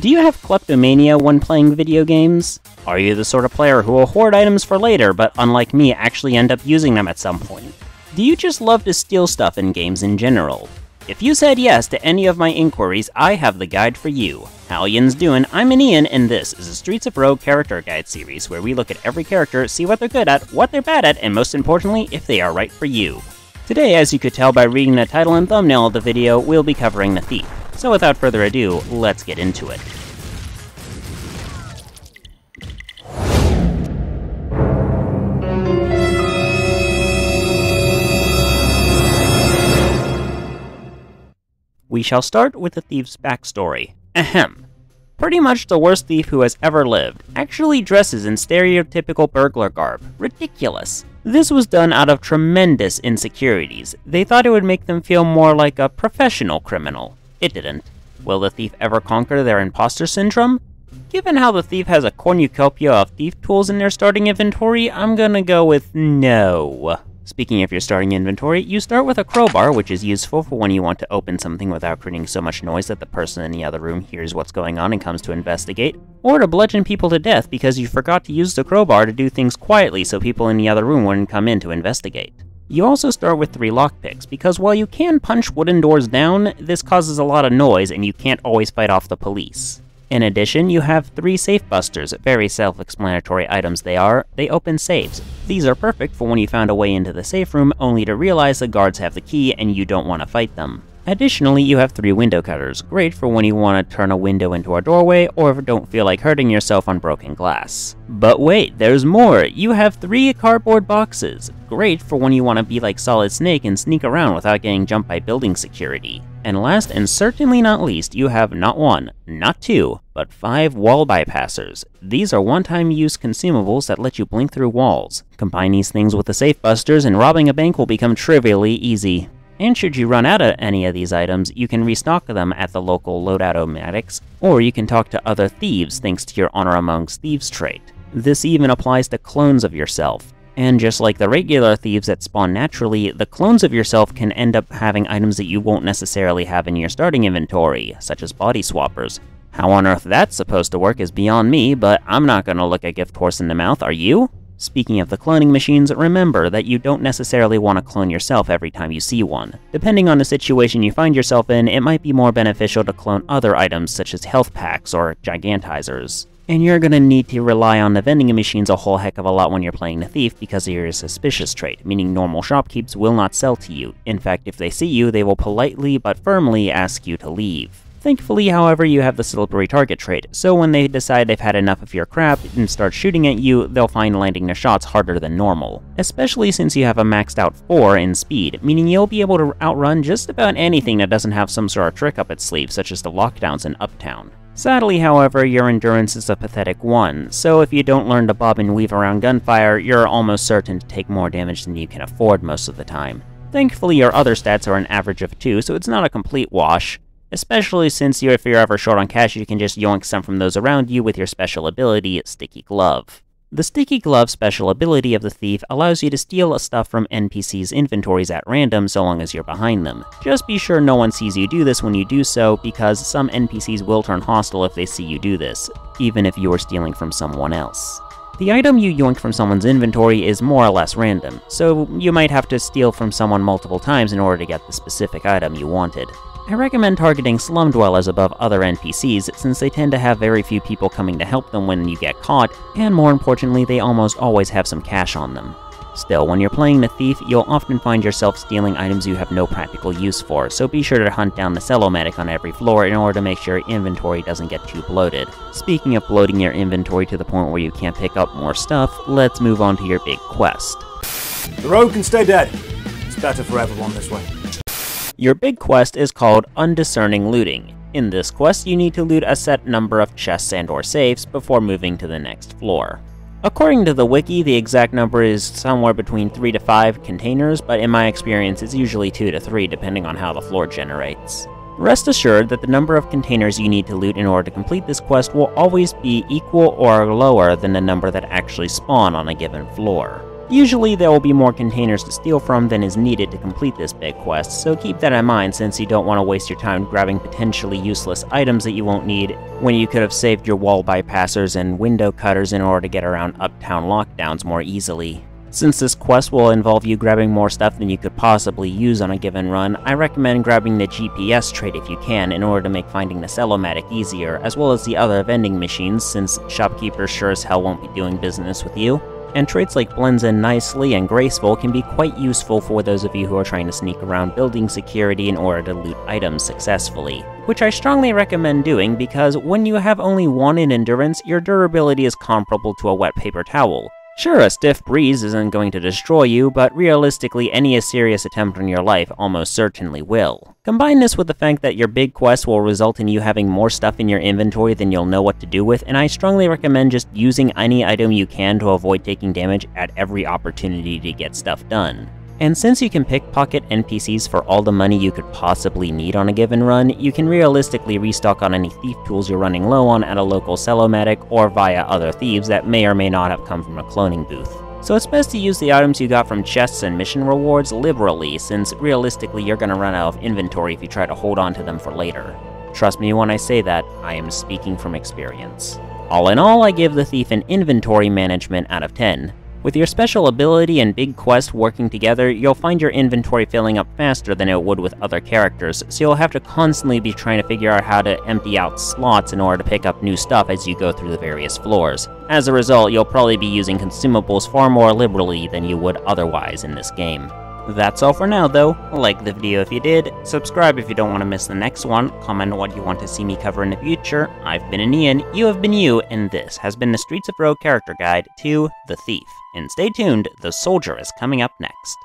Do you have kleptomania when playing video games? Are you the sort of player who will hoard items for later, but unlike me, actually end up using them at some point? Do you just love to steal stuff in games in general? If you said yes to any of my inquiries, I have the guide for you. How Ian's doin', I'm An Ian, and this is a Streets of Rogue character guide series where we look at every character, see what they're good at, what they're bad at, and most importantly, if they are right for you. Today, as you could tell by reading the title and thumbnail of the video, we'll be covering the thief. So without further ado, let's get into it. We shall start with the thief's backstory. Ahem. Pretty much the worst thief who has ever lived, actually dresses in stereotypical burglar garb. Ridiculous. This was done out of tremendous insecurities. They thought it would make them feel more like a professional criminal. It didn't. Will the thief ever conquer their imposter syndrome? Given how the thief has a cornucopia of thief tools in their starting inventory, I'm gonna go with no. Speaking of your starting inventory, you start with a crowbar, which is useful for when you want to open something without creating so much noise that the person in the other room hears what's going on and comes to investigate, or to bludgeon people to death because you forgot to use the crowbar to do things quietly so people in the other room wouldn't come in to investigate. You also start with 3 lockpicks, because while you can punch wooden doors down, this causes a lot of noise and you can't always fight off the police. In addition, you have 3 safe busters, very self-explanatory items they are. They open safes. These are perfect for when you found a way into the safe room, only to realize the guards have the key and you don't want to fight them. Additionally, you have 3 window cutters, great for when you want to turn a window into a doorway or don't feel like hurting yourself on broken glass. But wait, there's more! You have 3 cardboard boxes, great for when you want to be like Solid Snake and sneak around without getting jumped by building security. And last and certainly not least, you have not 1, not 2, but 5 wall bypassers. These are one-time use consumables that let you blink through walls. Combine these things with the safe busters and robbing a bank will become trivially easy. And should you run out of any of these items, you can restock them at the local loadout-o-matics, or you can talk to other thieves thanks to your Honor Amongst Thieves trait. This even applies to clones of yourself. And just like the regular thieves that spawn naturally, the clones of yourself can end up having items that you won't necessarily have in your starting inventory, such as body swappers. How on earth that's supposed to work is beyond me, but I'm not gonna look a gift horse in the mouth, are you? Speaking of the cloning machines, remember that you don't necessarily want to clone yourself every time you see one. Depending on the situation you find yourself in, it might be more beneficial to clone other items such as health packs or gigantizers. And you're gonna need to rely on the vending machines a whole heck of a lot when you're playing the thief because of your suspicious trait, meaning normal shopkeepers will not sell to you. In fact, if they see you, they will politely but firmly ask you to leave. Thankfully, however, you have the slippery target trait, so when they decide they've had enough of your crap and start shooting at you, they'll find landing their shots harder than normal. Especially since you have a maxed out 4 in speed, meaning you'll be able to outrun just about anything that doesn't have some sort of trick up its sleeve, such as the lockdowns in Uptown. Sadly, however, your endurance is a pathetic 1, so if you don't learn to bob and weave around gunfire, you're almost certain to take more damage than you can afford most of the time. Thankfully, your other stats are an average of 2, so it's not a complete wash. Especially since if you're ever short on cash, you can just yoink some from those around you with your special ability, Sticky Glove. The Sticky Glove special ability of the thief allows you to steal stuff from NPCs' inventories at random so long as you're behind them. Just be sure no one sees you do this when you do so, because some NPCs will turn hostile if they see you do this, even if you are stealing from someone else. The item you yoink from someone's inventory is more or less random, so you might have to steal from someone multiple times in order to get the specific item you wanted. I recommend targeting slum dwellers above other NPCs since they tend to have very few people coming to help them when you get caught, and more importantly, they almost always have some cash on them. Still, when you're playing the thief, you'll often find yourself stealing items you have no practical use for, so be sure to hunt down the cellomatic on every floor in order to make sure your inventory doesn't get too bloated. Speaking of bloating your inventory to the point where you can't pick up more stuff, let's move on to your big quest. The rogue can stay dead. It's better for everyone this way. Your big quest is called Undiscerning Looting. In this quest, you need to loot a set number of chests and/or safes before moving to the next floor. According to the wiki, the exact number is somewhere between 3 to 5 containers, but in my experience, it's usually 2 to 3 depending on how the floor generates. Rest assured that the number of containers you need to loot in order to complete this quest will always be equal or lower than the number that actually spawn on a given floor. Usually there will be more containers to steal from than is needed to complete this big quest, so keep that in mind since you don't want to waste your time grabbing potentially useless items that you won't need when you could have saved your wall bypassers and window cutters in order to get around Uptown lockdowns more easily. Since this quest will involve you grabbing more stuff than you could possibly use on a given run, I recommend grabbing the GPS trait if you can in order to make finding the Cellomatic easier, as well as the other vending machines since shopkeepers sure as hell won't be doing business with you. And traits like Blends In Nicely and Graceful can be quite useful for those of you who are trying to sneak around building security in order to loot items successfully, which I strongly recommend doing because when you have only one in endurance, your durability is comparable to a wet paper towel. Sure, a stiff breeze isn't going to destroy you, but realistically any serious attempt on your life almost certainly will. Combine this with the fact that your big quest will result in you having more stuff in your inventory than you'll know what to do with, and I strongly recommend just using any item you can to avoid taking damage at every opportunity to get stuff done. And since you can pickpocket NPCs for all the money you could possibly need on a given run, you can realistically restock on any thief tools you're running low on at a local Cellomatic or via other thieves that may or may not have come from a cloning booth. So it's best to use the items you got from chests and mission rewards liberally, since realistically you're gonna run out of inventory if you try to hold on to them for later. Trust me when I say that, I am speaking from experience. All in all, I give the thief an inventory management out of 10. With your special ability and big quest working together, you'll find your inventory filling up faster than it would with other characters, so you'll have to constantly be trying to figure out how to empty out slots in order to pick up new stuff as you go through the various floors. As a result, you'll probably be using consumables far more liberally than you would otherwise in this game. That's all for now though. Like the video if you did, subscribe if you don't want to miss the next one, comment on what you want to see me cover in the future. I've been An Ian, you have been you, and this has been the Streets of Rogue Character Guide to The Thief. And stay tuned, The Soldier is coming up next.